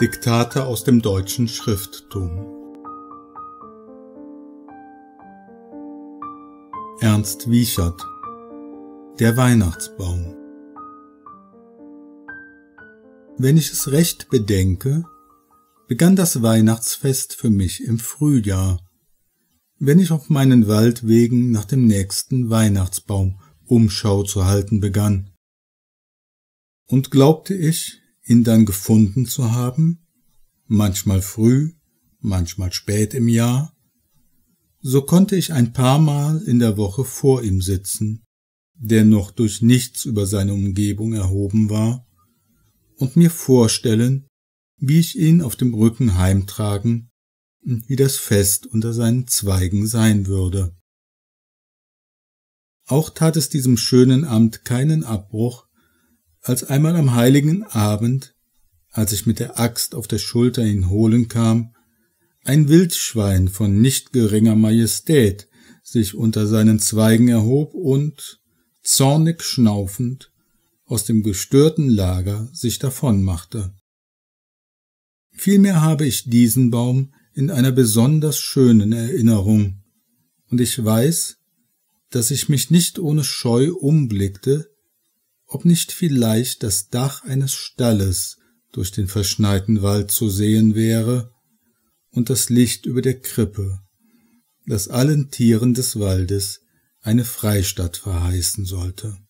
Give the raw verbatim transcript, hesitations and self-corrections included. Diktate aus dem deutschen Schrifttum. Ernst Wiechert, Der Weihnachtsbaum. Wenn ich es recht bedenke, begann das Weihnachtsfest für mich im Frühjahr, wenn ich auf meinen Waldwegen nach dem nächsten Weihnachtsbaum Umschau zu halten begann. Und glaubte ich, ihn dann gefunden zu haben, manchmal früh, manchmal spät im Jahr, so konnte ich ein paar Mal in der Woche vor ihm sitzen, der noch durch nichts über seine Umgebung erhoben war, und mir vorstellen, wie ich ihn auf dem Rücken heimtragen und wie das Fest unter seinen Zweigen sein würde. Auch tat es diesem schönen Amt keinen Abbruch, als einmal am heiligen Abend, als ich mit der Axt auf der Schulter ihn holen kam, ein Wildschwein von nicht geringer Majestät sich unter seinen Zweigen erhob und, zornig schnaufend, aus dem gestörten Lager sich davonmachte. Vielmehr habe ich diesen Baum in einer besonders schönen Erinnerung, und ich weiß, dass ich mich nicht ohne Scheu umblickte, ob nicht vielleicht das Dach eines Stalles durch den verschneiten Wald zu sehen wäre und das Licht über der Krippe, das allen Tieren des Waldes eine Freistatt verheißen sollte.